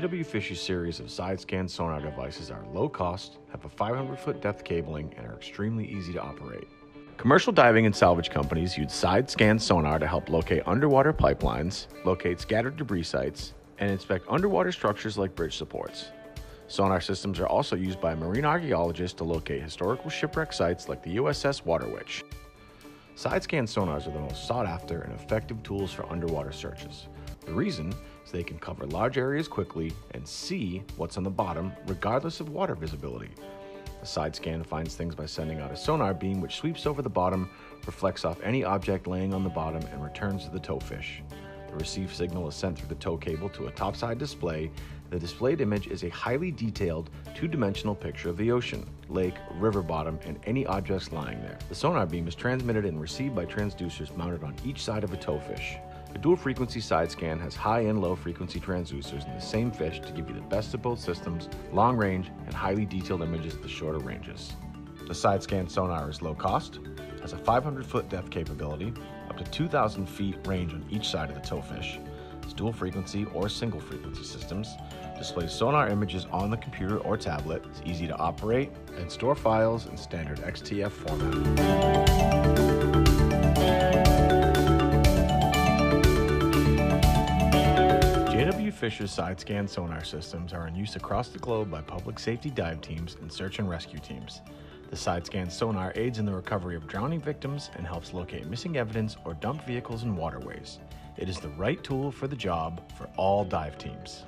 JW Fishers series of side-scan sonar devices are low cost, have a 500-foot depth cabling, and are extremely easy to operate. Commercial diving and salvage companies use side-scan sonar to help locate underwater pipelines, locate scattered debris sites, and inspect underwater structures like bridge supports. Sonar systems are also used by marine archaeologists to locate historical shipwreck sites like the USS Waterwitch. Side-scan sonars are the most sought-after and effective tools for underwater searches. The reason is they can cover large areas quickly and see what's on the bottom regardless of water visibility. A side-scan finds things by sending out a sonar beam which sweeps over the bottom, reflects off any object laying on the bottom, and returns to the tow fish. The receive signal is sent through the tow cable to a topside display. The displayed image is a highly detailed, two-dimensional picture of the ocean, lake, river bottom, and any objects lying there. The sonar beam is transmitted and received by transducers mounted on each side of a tow fish. The dual-frequency side scan has high and low-frequency transducers in the same fish to give you the best of both systems, long-range and highly detailed images at the shorter ranges. The side scan sonar is low cost, has a 500-foot depth capability, up to 2,000 feet range on each side of the tow fish. Its dual-frequency or single-frequency systems displays sonar images on the computer or tablet. It's easy to operate and store files in standard XTF format. JW Fishers side-scan sonar systems are in use across the globe by public safety dive teams and search and rescue teams. The side-scan sonar aids in the recovery of drowning victims and helps locate missing evidence or dumped vehicles in waterways. It is the right tool for the job for all dive teams.